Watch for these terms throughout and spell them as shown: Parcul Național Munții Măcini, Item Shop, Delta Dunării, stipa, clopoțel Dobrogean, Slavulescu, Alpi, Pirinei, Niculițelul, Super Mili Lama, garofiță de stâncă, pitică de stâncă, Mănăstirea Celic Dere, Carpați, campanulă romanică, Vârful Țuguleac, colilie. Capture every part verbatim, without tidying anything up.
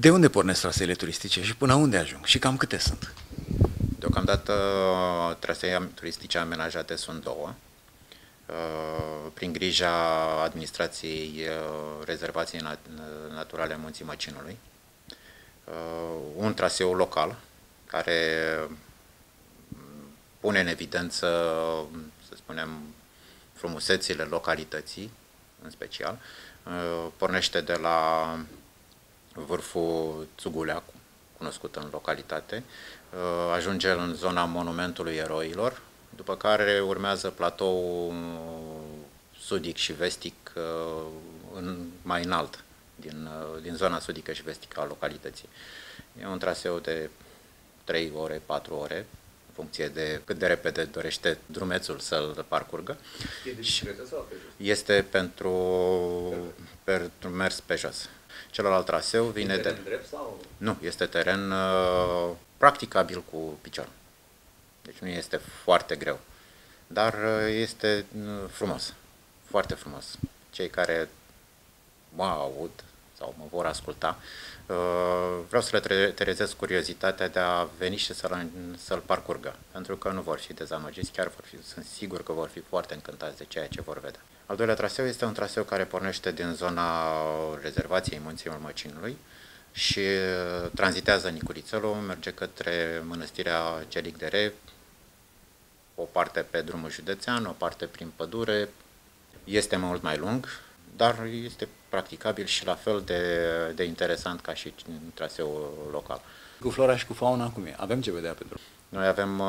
De unde pornesc traseele turistice și până unde ajung? Și cam câte sunt? Deocamdată, traseele turistice amenajate sunt două. Prin grija administrației rezervației naturale Munții Măcinului. Un traseu local care pune în evidență, să spunem, frumusețile localității, în special. Pornește de la Vârful Țuguleac, cunoscut în localitate, ajunge în zona Monumentului Eroilor, după care urmează platoul sudic și vestic în, mai înalt, din, din zona sudică și vestică a localității. E un traseu de trei ore, patru ore, în funcție de cât de repede dorește drumețul să-l parcurgă. E de bicicletă sau pe jos? Este pentru, pentru mers pe jos. Celălalt traseu vine de... Teren drept sau? Nu, este teren uh, practicabil cu piciorul. Deci nu este foarte greu, dar este frumos, foarte frumos. Cei care mă aud sau mă vor asculta, vreau să le trezesc curiozitatea de a veni și să-l să parcurgă, pentru că nu vor fi dezamăgiți, chiar vor fi, sunt sigur că vor fi foarte încântați de ceea ce vor vedea. Al doilea traseu este un traseu care pornește din zona rezervației Munții Măcinului și tranzitează Niculițelul, merge către Mănăstirea Celic Dere, o parte pe drumul județean, o parte prin pădure. Este mult mai lung, dar este practicabil și la fel de, de interesant ca și traseul local. Cu flora și cu fauna, cum e? Avem ce vedea pe drum? Noi avem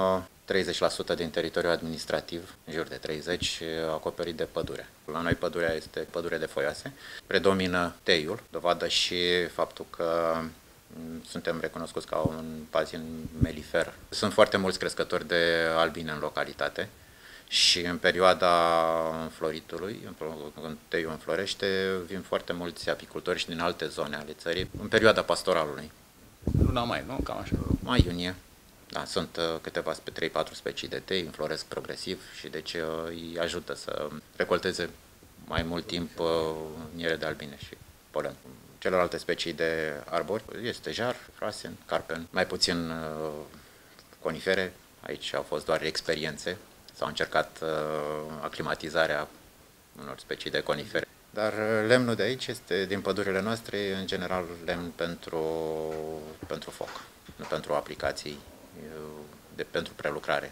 treizeci la sută din teritoriul administrativ, în jur de treizeci la sută, acoperit de pădure. La noi pădurea este pădure de foioase. Predomină teiul, dovadă și faptul că suntem recunoscuți ca un bazin melifer. Sunt foarte mulți crescători de albine în localitate și în perioada înfloritului, când teiul înflorește, vin foarte mulți apicultori și din alte zone ale țării, în perioada pastoralului. Luna mai, nu? Cam așa. Mai iunie. Da, sunt câteva, trei patru specii de tei, înfloresc progresiv și deci îi ajută să recolteze mai mult timp miere de albine și polen. Celelalte specii de arbori, este jar, rasen, carpen, mai puțin conifere, aici au fost doar experiențe, s-au încercat aclimatizarea unor specii de conifere. Dar lemnul de aici este, din pădurile noastre, în general lemn pentru, pentru foc, nu pentru aplicații de pentru prelucrare.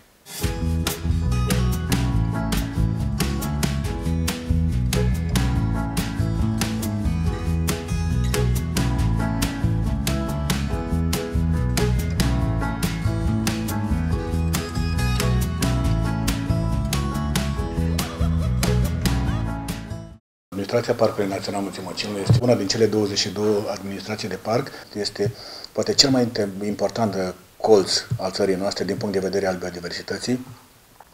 Administrația Parcului Național Munții Măcinului este una din cele douăzeci și două administrații de parc. Este poate cel mai important colț al țării noastre din punct de vedere al biodiversității,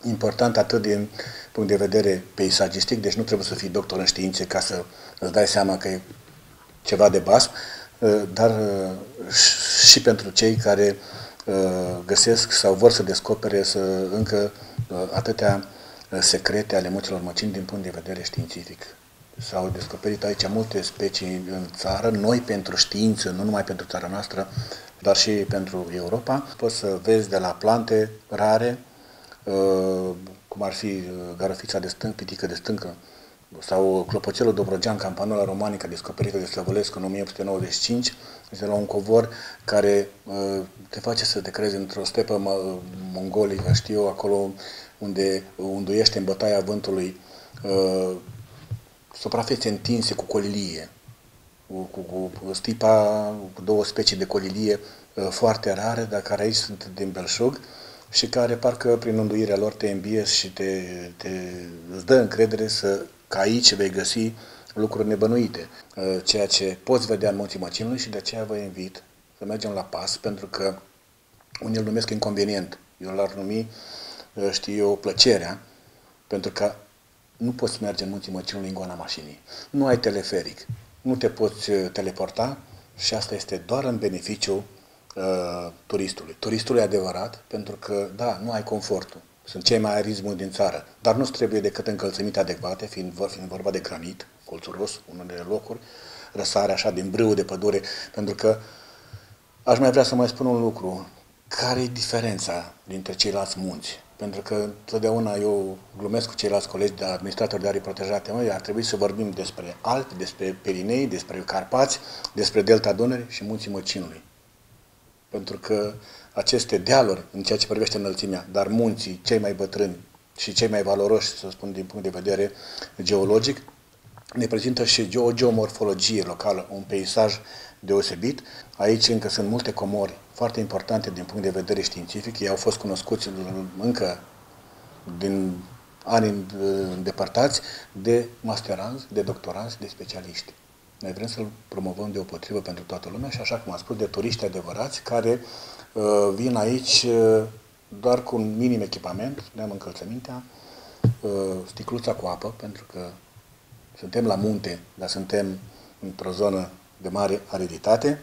important atât din punct de vedere peisagistic, deci nu trebuie să fii doctor în științe ca să îți dai seama că e ceva de basm, dar și pentru cei care găsesc sau vor să descopere să încă atâtea secrete ale Munților Măcini din punct de vedere științific. S-au descoperit aici multe specii în țară, noi pentru știință, nu numai pentru țara noastră, dar și pentru Europa. Poți să vezi de la plante rare, cum ar fi garofița de stâncă, pitică de stâncă, sau clopoțelul Dobrogean, campanula romanică, descoperită de Slavulescu în o mie opt sute nouăzeci și cinci, este la un covor care te face să te crezi într-o stepă mongolică, știu eu, acolo unde unduiește în bătaia vântului suprafețe întinse cu colilie, cu, cu stipa, cu două specii de colilie foarte rare, dar care aici sunt din belșug și care parcă prin înduirea lor te îmbiezi și te, te, îți dă încredere să, că aici vei găsi lucruri nebănuite, ceea ce poți vedea în Munții Măcinului și de aceea vă invit să mergem la pas, pentru că unii îl numesc inconvenient, eu l-ar numi, știu eu, plăcerea, pentru că nu poți merge în Munții Măcinului în goana mașinii, nu ai teleferic, nu te poți teleporta și asta este doar în beneficiu uh, turistului. Turistului adevărat, pentru că, da, nu ai confortul. Sunt cei mai aerismuri din țară, dar nu-ți trebuie decât încălțăminte adecvate, fiind, fiind vorba de granit, colțuros, unele locuri, răsare așa din brâu de pădure, pentru că aș mai vrea să mai spun un lucru. Care e diferența dintre ceilalți munți? Pentru că totdeauna eu glumesc cu ceilalți colegi de administratori de arii protejate. Măi, ar trebui să vorbim despre Alpi, despre Pirinei, despre Carpați, despre Delta Dunării și munții Măcinului. Pentru că aceste dealuri, în ceea ce privește înălțimea, dar munții cei mai bătrâni și cei mai valoroși, să spun din punct de vedere geologic, ne prezintă și o geomorfologie locală, un peisaj deosebit. Aici încă sunt multe comori foarte importante din punct de vedere științific. Ei au fost cunoscuți încă din anii îndepărtați de masteranți, de doctoranți, de specialiști. Noi vrem să-l promovăm deopotrivă pentru toată lumea și, așa cum am spus, de turiști adevărați care uh, vin aici uh, doar cu un minim echipament, ne-am încălțămintea, uh, sticluța cu apă, pentru că suntem la munte, dar suntem într-o zonă de mare ariditate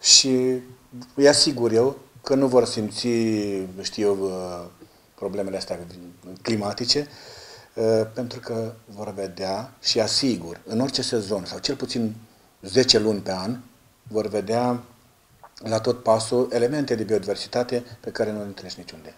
și îi asigur eu că nu vor simți, știu eu, problemele astea climatice, pentru că vor vedea și asigur, în orice sezon, sau cel puțin zece luni pe an, vor vedea la tot pasul elemente de biodiversitate pe care nu le întâlnești niciunde.